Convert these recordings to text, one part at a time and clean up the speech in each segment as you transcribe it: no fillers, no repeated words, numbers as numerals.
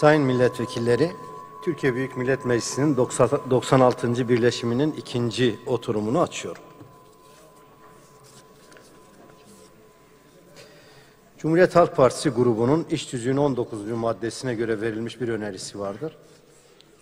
Sayın milletvekilleri, Türkiye Büyük Millet Meclisi'nin 96. birleşiminin ikinci oturumunu açıyorum. Cumhuriyet Halk Partisi grubunun iş tüzüğünün 19. maddesine göre verilmiş bir önerisi vardır.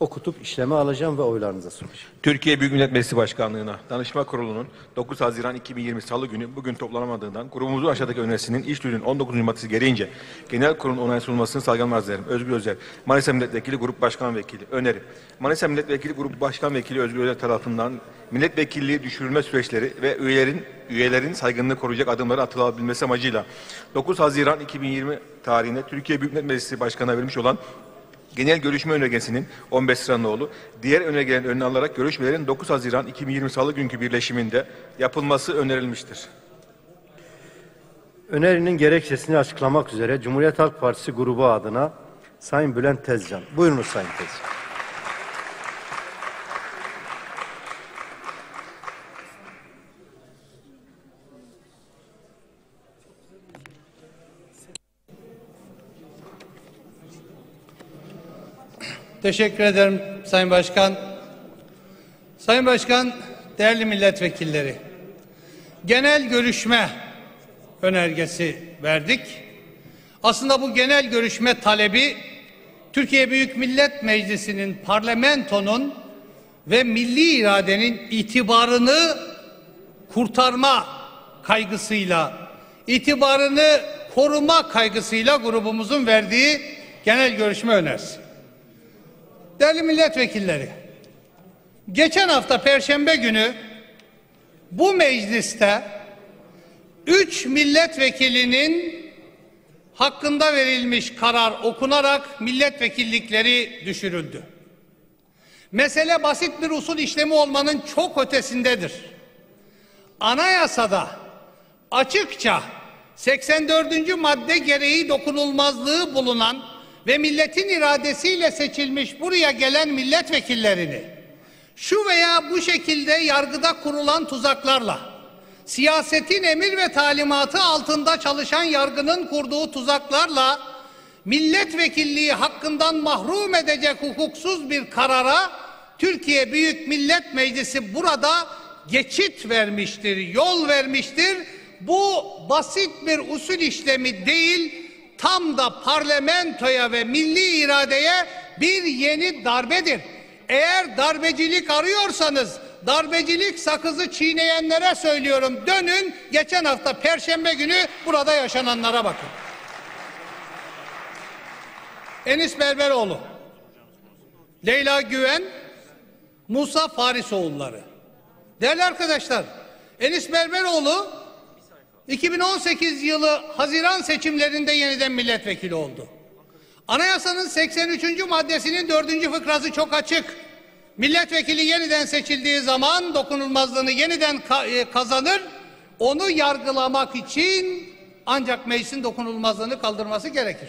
Okutup işleme alacağım ve oylarınıza sunacağım. Türkiye Büyük Millet Meclisi Başkanlığı'na Danışma Kurulu'nun 9 Haziran 2020 Salı günü bugün toplanamadığından grubumuzun aşağıdaki önerisinin iş tüzüğünün 19. maddesi gereğince genel kurulun onay sunulmasını saygıyla arz ederim. Özgür Özel, Manisa Milletvekili Grup Başkan Vekili. Öneri: Manisa Milletvekili Grup Başkan Vekili Özgür Özel tarafından milletvekilliği düşürülme süreçleri ve üyelerin saygınlığını koruyacak adımları atılabilmesi amacıyla 9 Haziran 2020 tarihinde Türkiye Büyük Millet Meclisi Başkanı'na verilmiş olan genel görüşme önergesinin 15 sıranoğlu, diğer önergelerin önüne alarak görüşmelerin 9 Haziran 2020 Salı günkü birleşiminde yapılması önerilmiştir. Önerinin gerekçesini açıklamak üzere Cumhuriyet Halk Partisi grubu adına Sayın Bülent Tezcan. Buyurunuz Sayın Tezcan. Teşekkür ederim Sayın Başkan. Sayın Başkan, değerli milletvekilleri, genel görüşme önergesi verdik. Aslında bu genel görüşme talebi Türkiye Büyük Millet Meclisi'nin, parlamentonun ve milli iradenin itibarını kurtarma kaygısıyla, itibarını koruma kaygısıyla grubumuzun verdiği genel görüşme önerisi. Değerli milletvekilleri, geçen hafta Perşembe günü bu mecliste 3 milletvekilinin hakkında verilmiş karar okunarak milletvekillikleri düşürüldü. Mesele basit bir usul işlemi olmanın çok ötesindedir. Anayasada açıkça 84. madde gereği dokunulmazlığı bulunan ve milletin iradesiyle seçilmiş buraya gelen milletvekillerini şu veya bu şekilde yargıda kurulan tuzaklarla, siyasetin emir ve talimatı altında çalışan yargının kurduğu tuzaklarla milletvekilliği hakkından mahrum edecek hukuksuz bir karara Türkiye Büyük Millet Meclisi burada geçit vermiştir, yol vermiştir. Bu basit bir usul işlemi değil, tam da parlamentoya ve milli iradeye bir yeni darbedir. Eğer darbecilik arıyorsanız, darbecilik sakızı çiğneyenlere söylüyorum, dönün geçen hafta Perşembe günü burada yaşananlara bakın. Enis Berberoğlu, Leyla Güven, Musa Farisoğulları. Değerli arkadaşlar, Enis Berberoğlu 2018 yılı Haziran seçimlerinde yeniden milletvekili oldu. Anayasanın 83. maddesinin 4. fıkrası çok açık. Milletvekili yeniden seçildiği zaman dokunulmazlığını yeniden kazanır. Onu yargılamak için ancak meclisin dokunulmazlığını kaldırması gerekir.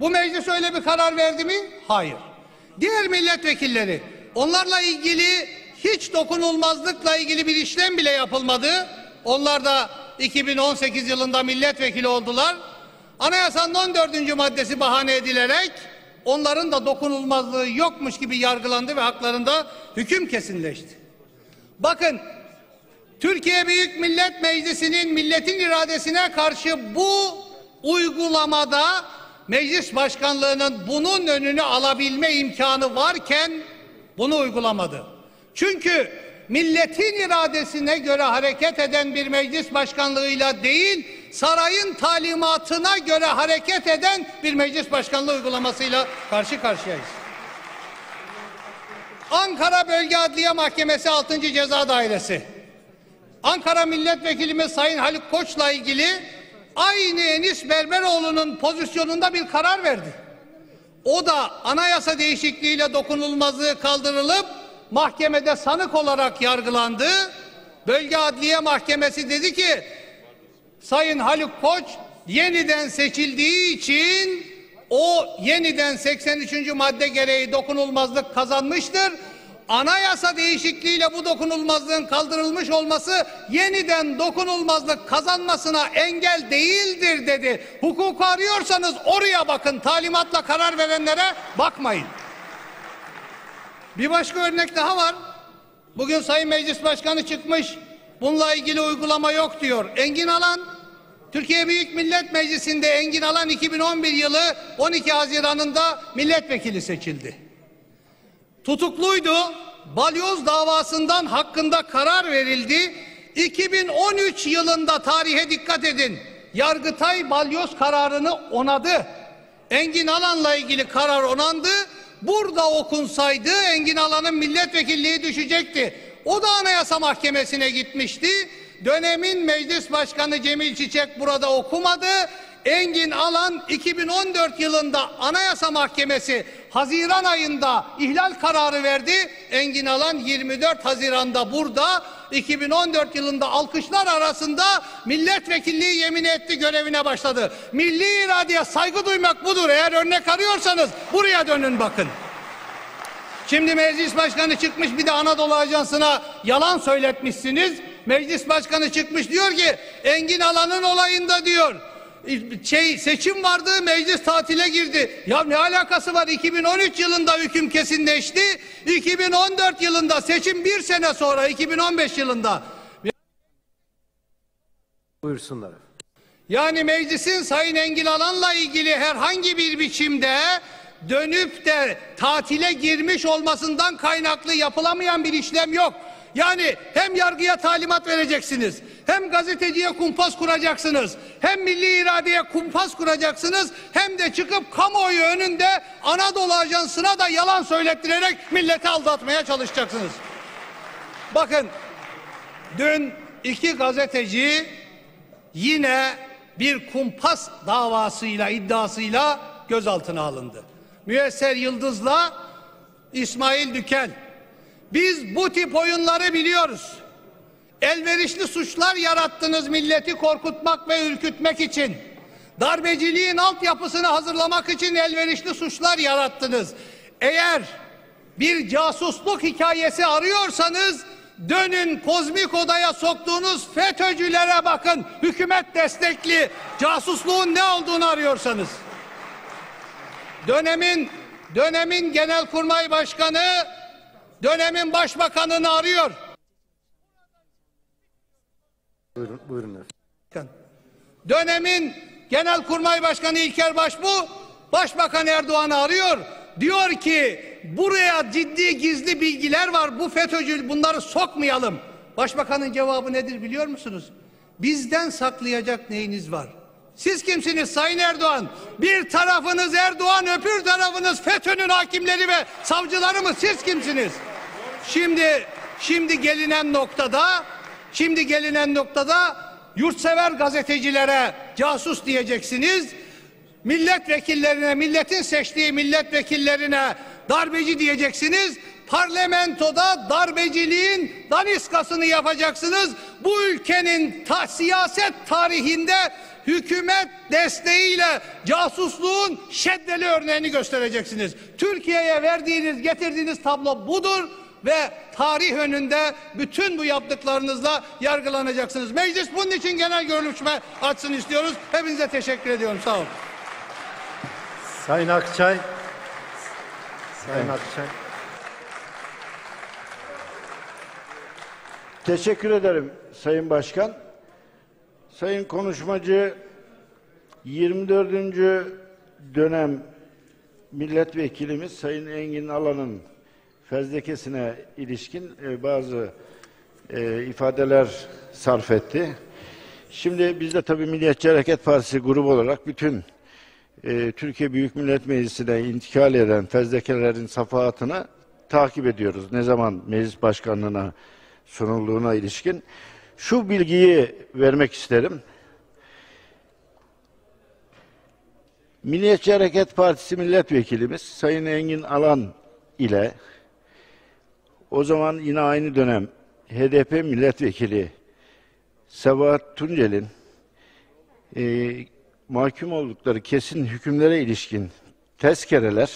Bu meclis öyle bir karar verdi mi? Hayır. Diğer milletvekilleri, onlarla ilgili hiç dokunulmazlıkla ilgili bir işlem bile yapılmadı. Onlar da 2018 yılında milletvekili oldular. Anayasanın 14. maddesi bahane edilerek onların da dokunulmazlığı yokmuş gibi yargılandı ve haklarında hüküm kesinleşti. Bakın, Türkiye Büyük Millet Meclisi'nin milletin iradesine karşı bu uygulamada meclis başkanlığının bunun önünü alabilme imkanı varken bunu uygulamadı. Çünkü milletin iradesine göre hareket eden bir meclis başkanlığıyla değil, sarayın talimatına göre hareket eden bir meclis başkanlığı uygulamasıyla karşı karşıyayız. Ankara Bölge Adliye Mahkemesi 6. Ceza Dairesi, Ankara Milletvekilimiz Sayın Haluk Koç'la ilgili aynı Enis Berberoğlu'nun pozisyonunda bir karar verdi. O da anayasa değişikliğiyle dokunulmazlığı kaldırılıp mahkemede sanık olarak yargılandı. Bölge Adliye Mahkemesi dedi ki, Sayın Haluk Koç yeniden seçildiği için o yeniden 83. madde gereği dokunulmazlık kazanmıştır. Anayasa değişikliğiyle bu dokunulmazlığın kaldırılmış olması yeniden dokunulmazlık kazanmasına engel değildir dedi. Hukuku arıyorsanız oraya bakın, talimatla karar verenlere bakmayın. Bir başka örnek daha var. Bugün Sayın Meclis Başkanı çıkmış, bununla ilgili uygulama yok diyor. Engin Alan, Türkiye Büyük Millet Meclisi'nde Engin Alan 2011 yılı 12 Haziran'ında milletvekili seçildi. Tutukluydu, balyoz davasından hakkında karar verildi. 2013 yılında, tarihe dikkat edin, Yargıtay balyoz kararını onadı. Engin Alan'la ilgili karar onandı. Burada okunsaydı Engin Alan'ın milletvekilliği düşecekti. O da Anayasa Mahkemesi'ne gitmişti. Dönemin Meclis Başkanı Cemil Çiçek burada okumadı. Engin Alan 2014 yılında Anayasa Mahkemesi Haziran ayında ihlal kararı verdi. Engin Alan 24 Haziran'da burada, 2014 yılında alkışlar arasında milletvekilliği yemin etti, görevine başladı. Milli iradeye saygı duymak budur. Eğer örnek arıyorsanız buraya dönün bakın. Şimdi meclis başkanı çıkmış, bir de Anadolu Ajansı'na yalan söyletmişsiniz. Meclis başkanı çıkmış diyor ki Engin Alan'ın olayında diyor seçim vardı, meclis tatile girdi. Ya ne alakası var? 2013 yılında hüküm kesinleşti. 2014 yılında seçim, bir sene sonra 2015 yılında. Buyursunlar. Yani meclisin Sayın Engin Alan'la ilgili herhangi bir biçimde dönüp de tatile girmiş olmasından kaynaklı yapılamayan bir işlem yok. Yani hem yargıya talimat vereceksiniz, hem gazeteciye kumpas kuracaksınız, hem milli iradeye kumpas kuracaksınız, hem de çıkıp kamuoyu önünde Anadolu Ajansı'na da yalan söylettirerek milleti aldatmaya çalışacaksınız. Bakın, dün iki gazeteci yine bir kumpas davasıyla, iddiasıyla gözaltına alındı. Müyesser Yıldız'la İsmail Düken. Biz bu tip oyunları biliyoruz. Elverişli suçlar yarattınız milleti korkutmak ve ürkütmek için. Darbeciliğin altyapısını hazırlamak için elverişli suçlar yarattınız. Eğer bir casusluk hikayesi arıyorsanız dönün kozmik odaya soktuğunuz FETÖ'cülere bakın. Hükümet destekli casusluğun ne olduğunu arıyorsanız. Dönemin Genelkurmay Başkanı dönemin başbakanını arıyor. Buyurun, buyurun efendim. Dönemin Genelkurmay Başkanı İlker Başbuğ Başbakan Erdoğan'ı arıyor. Diyor ki buraya ciddi gizli bilgiler var. Bu FETÖ'cü, bunları sokmayalım. Başbakanın cevabı nedir biliyor musunuz? Bizden saklayacak neyiniz var? Siz kimsiniz Sayın Erdoğan? Bir tarafınız Erdoğan, öbür tarafınız FETÖ'nün hakimleri ve savcıları mı? Siz kimsiniz? Şimdi gelinen noktada yurtsever gazetecilere casus diyeceksiniz. Milletvekillerine, milletin seçtiği milletvekillerine darbeci diyeceksiniz. Parlamentoda darbeciliğin daniskasını yapacaksınız. Bu ülkenin siyaset tarihinde hükümet desteğiyle casusluğun şiddetli örneğini göstereceksiniz. Türkiye'ye verdiğiniz, getirdiğiniz tablo budur ve tarih önünde bütün bu yaptıklarınızla yargılanacaksınız. Meclis bunun için genel görüşme açsın istiyoruz. Hepinize teşekkür ediyorum. Sağ olun. Sayın Akçay. Sayın Akçay. Teşekkür ederim Sayın Başkan. Sayın konuşmacı 24. dönem milletvekilimiz Sayın Engin Alan'ın fezlekesine ilişkin bazı ifadeler sarf etti. Şimdi biz de tabii Milliyetçi Hareket Partisi grubu olarak bütün Türkiye Büyük Millet Meclisi'ne intikal eden fezlekelerin safahatını takip ediyoruz. Ne zaman meclis başkanlığına sunulduğuna ilişkin. Şu bilgiyi vermek isterim. Milliyetçi Hareket Partisi milletvekilimiz Sayın Engin Alan ile o zaman yine aynı dönem HDP milletvekili Sebahat Tuncel'in mahkum oldukları kesin hükümlere ilişkin tezkereler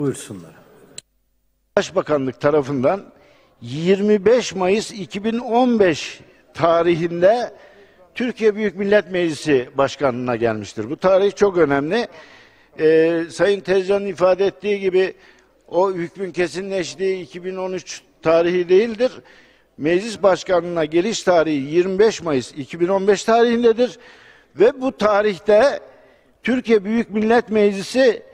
Buyursunlar. Başbakanlık tarafından 25 Mayıs 2015 tarihinde Türkiye Büyük Millet Meclisi Başkanlığı'na gelmiştir. Bu tarih çok önemli. Sayın Tezcan'ın ifade ettiği gibi o hükmün kesinleştiği 2013 tarihi değildir. Meclis Başkanlığı'na geliş tarihi 25 Mayıs 2015 tarihindedir. Ve bu tarihte Türkiye Büyük Millet Meclisi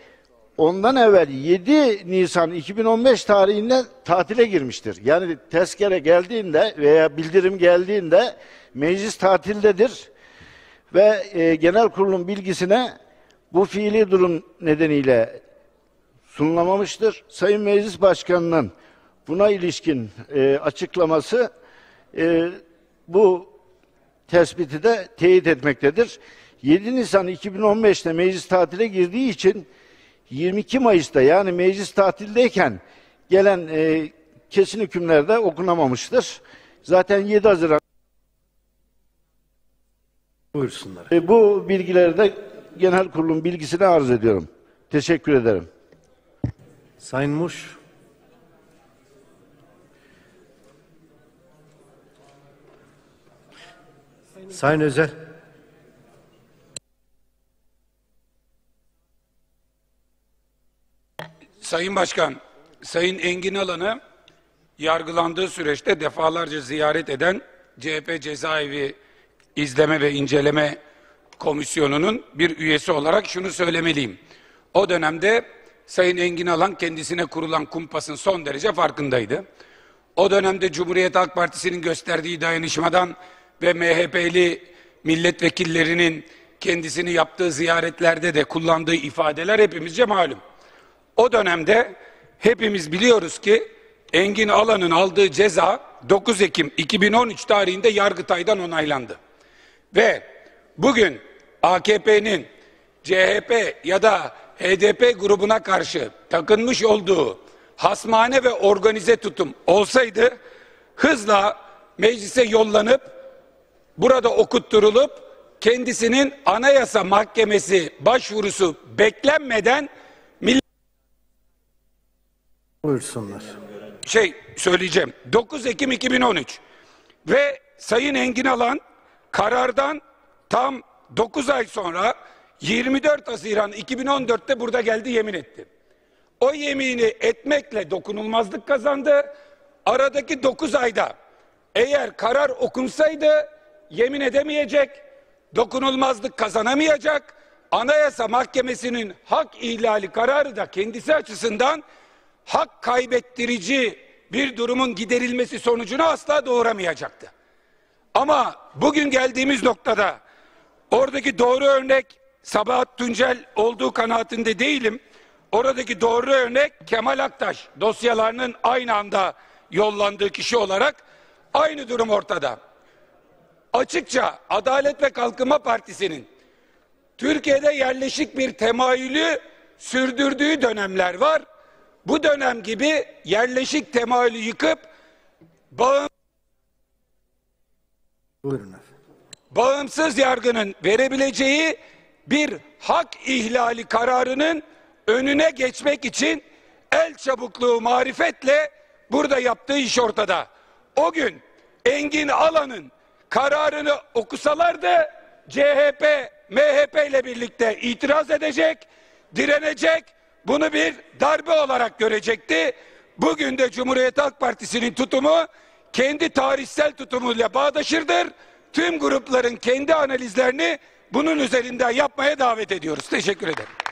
ondan evvel 7 Nisan 2015 tarihinde tatile girmiştir. Yani tezkere geldiğinde veya bildirim geldiğinde meclis tatildedir. Ve genel kurulun bilgisine bu fiili durum nedeniyle sunulamamıştır. Sayın Meclis Başkanı'nın buna ilişkin açıklaması bu tespiti de teyit etmektedir. 7 Nisan 2015'te meclis tatile girdiği için 22 Mayıs'ta yani meclis tatildeyken gelen kesin hükümler de okunamamıştır. Zaten 7 Haziran buyursunlar. Bu bilgileri de genel kurulun bilgisine arz ediyorum. Teşekkür ederim. Sayın Muş. Sayın Özel. Sayın Başkan, Sayın Engin Alan'ı yargılandığı süreçte defalarca ziyaret eden CHP Cezaevi İzleme ve İnceleme Komisyonu'nun bir üyesi olarak şunu söylemeliyim. O dönemde Sayın Engin Alan kendisine kurulan kumpasın son derece farkındaydı. O dönemde Cumhuriyet Halk Partisi'nin gösterdiği dayanışmadan ve MHP'li milletvekillerinin kendisini yaptığı ziyaretlerde de kullandığı ifadeler hepimizce malum. O dönemde hepimiz biliyoruz ki Engin Alan'ın aldığı ceza 9 Ekim 2013 tarihinde Yargıtay'dan onaylandı. Ve bugün AKP'nin CHP ya da HDP grubuna karşı takınmış olduğu hasmane ve organize tutum olsaydı hızla meclise yollanıp burada okutturulup kendisinin Anayasa Mahkemesi başvurusu beklenmeden buyursunlar. Söyleyeceğim. 9 Ekim 2013 ve Sayın Engin Alan karardan tam 9 ay sonra 24 Haziran 2014'te burada geldi, yemin etti. O yemini etmekle dokunulmazlık kazandı. Aradaki 9 ayda eğer karar okunsaydı yemin edemeyecek, dokunulmazlık kazanamayacak. Anayasa Mahkemesi'nin hak ihlali kararı da kendisi açısından hak kaybettirici bir durumun giderilmesi sonucunu asla doğuramayacaktı. Ama bugün geldiğimiz noktada oradaki doğru örnek Sabahat Tuncel olduğu kanaatinde değilim. Oradaki doğru örnek Kemal Aktaş dosyalarının aynı anda yollandığı kişi olarak aynı durum ortada. Açıkça Adalet ve Kalkınma Partisi'nin Türkiye'de yerleşik bir temayülü sürdürdüğü dönemler var. Bu dönem gibi yerleşik temayülü yıkıp bağımsız yargının verebileceği bir hak ihlali kararının önüne geçmek için el çabukluğu marifetle burada yaptığı iş ortada. O gün Engin Alan'ın kararını okusalardı CHP, MHP ile birlikte itiraz edecek, direnecek. Bunu bir darbe olarak görecekti. Bugün de Cumhuriyet Halk Partisi'nin tutumu kendi tarihsel tutumuyla bağdaşırdır. Tüm grupların kendi analizlerini bunun üzerinden yapmaya davet ediyoruz. Teşekkür ederim.